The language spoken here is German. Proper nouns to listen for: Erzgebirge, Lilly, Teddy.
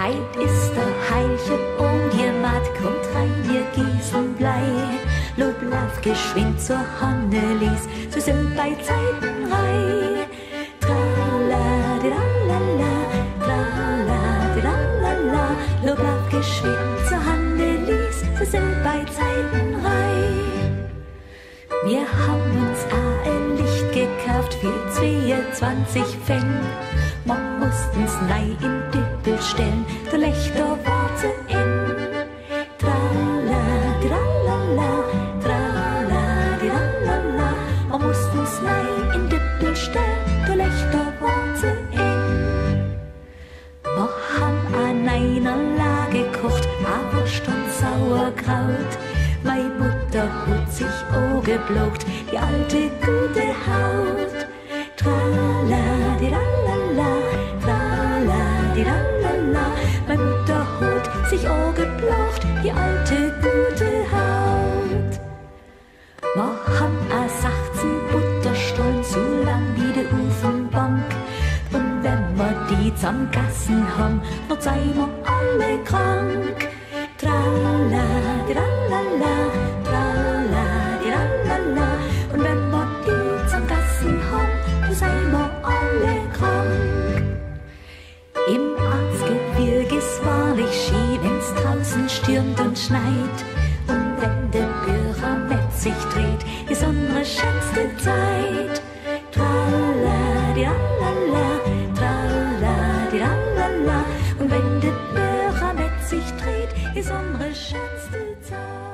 Heid ist der Heilchen, und ihr Matt kommt rein, ihr Gießenblei. Loblauf geschwind zur Hannelies, sie sind bei Zeiten rein. Traladirallala, traladirallala, loblauf geschwind zur Hannelies, sie sind bei Zeiten rein. Wir haben uns ein Licht gekauft für 22 Pfennig. Man mussten's nei in Düppel stellen, der Lächter war zu eng. Trala, tralala, trala, tralala, man mussten's nei in Düppel stellen, der Lächter war zu eng. Wir haben an einer Lage gekocht, a Wurst und Sauerkraut. Mei Mutter hat sich angeblockt, die alte gute Haut. Trala, tralala, tralala, meine Mutter hat sich angeblockt, die alte gute Haut. Wir haben a 16 Butterstollen, so lang wie die Ofenbank. Und wenn wir die zusammengessen haben, dann seien wir alle krank. Tralala, tralala, tralala, tralala. Und wenn wir die zusammengessen haben, dann seien wir alle krank. Im Erzgebirge ist wahrlich schön, wenn's draußen stürmt und schneit. Und wenn der Pyramid sich dreht, ist unsere schönste Zeit. Traladirallala, traladirallala. Und wenn der Pyramid sich dreht, ist unsere schönste Zeit.